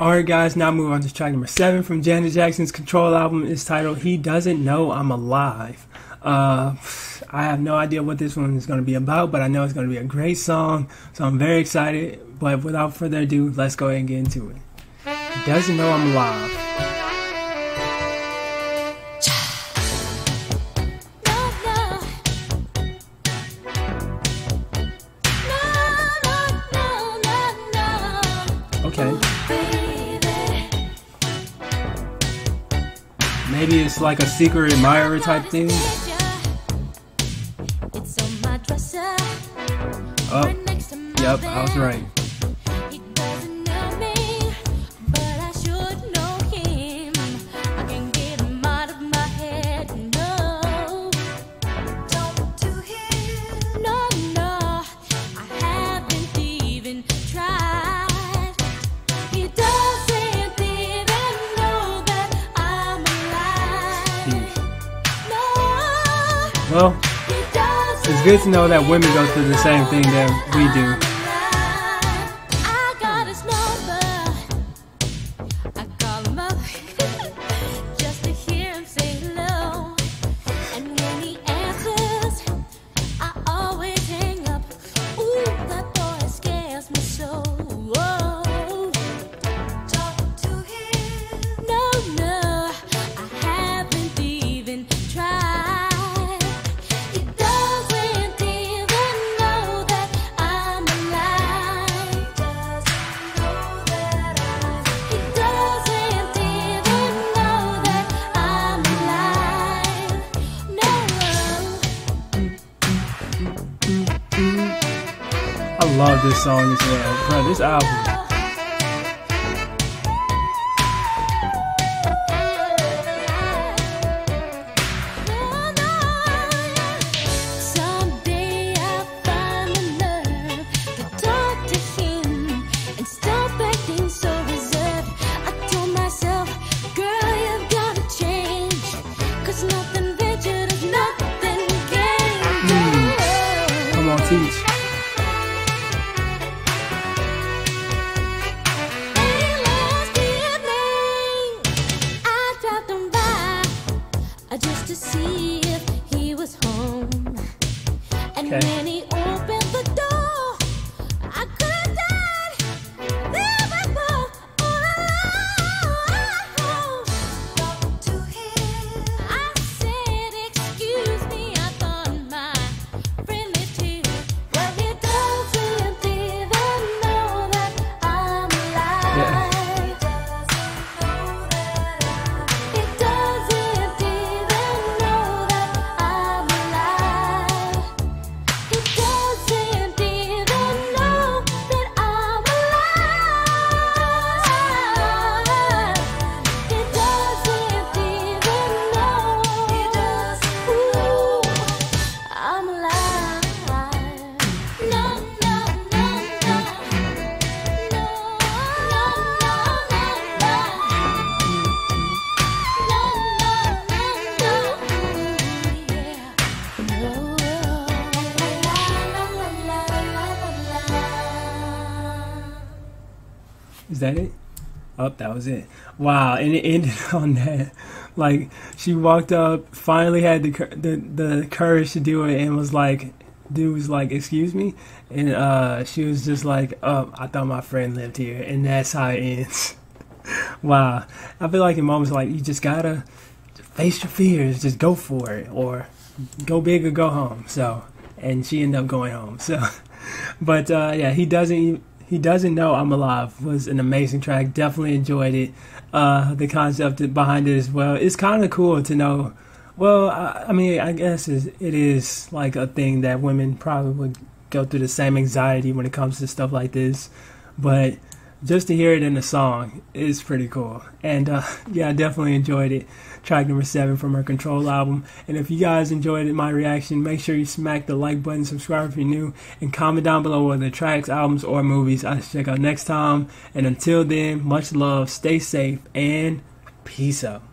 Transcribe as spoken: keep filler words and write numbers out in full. Alright guys, now move on to track number seven from Janet Jackson's Control album. It's titled He Doesn't Know I'm Alive. Uh, I have no idea what this one is going to be about, but I know it's going to be a great song, so I'm very excited. But without further ado, let's go ahead and get into it. He doesn't know I'm alive. Maybe it's like a secret admirer type thing. Oh, yep, I was right. Well, it's good to know that women go through the same thing that we do. Love this song as well, bro. This album, someday I'll find the nerve to talk to him and stop acting so reserved. I told myself, girl, you've got to change, cause nothing ventured is nothing gained. Come on, teach. Just to see if he was home, and okay. When he opened the door, I could have died. There I go, all alone. To him, I said, "Excuse me," I thought my friendly tear. Well, he doesn't even know that I'm alive. Yeah. Is that it? Oh, that was it. Wow, and it ended on that. Like, she walked up, finally had the the, the courage to do it, and was like, dude was like, excuse me? And uh, she was just like, oh, I thought my friend lived here. And that's how it ends. Wow. I feel like in moments like, you just gotta face your fears, just go for it, or go big or go home. So, and she ended up going home. So, but uh, yeah, he doesn't even, He Doesn't Know I'm Alive was an amazing track. Definitely enjoyed it. Uh, the concept behind it as well. It's kind of cool to know. Well, I, I mean, I guess it is like a thing that women probably would go through the same anxiety when it comes to stuff like this. But just to hear it in a song is pretty cool. And uh, yeah, I definitely enjoyed it. Track number seven from her Control album. And if you guys enjoyed it, my reaction, make sure you smack the like button, subscribe if you're new, and comment down below what other tracks, albums, or movies I should check out next time. And until then, much love, stay safe, and peace out.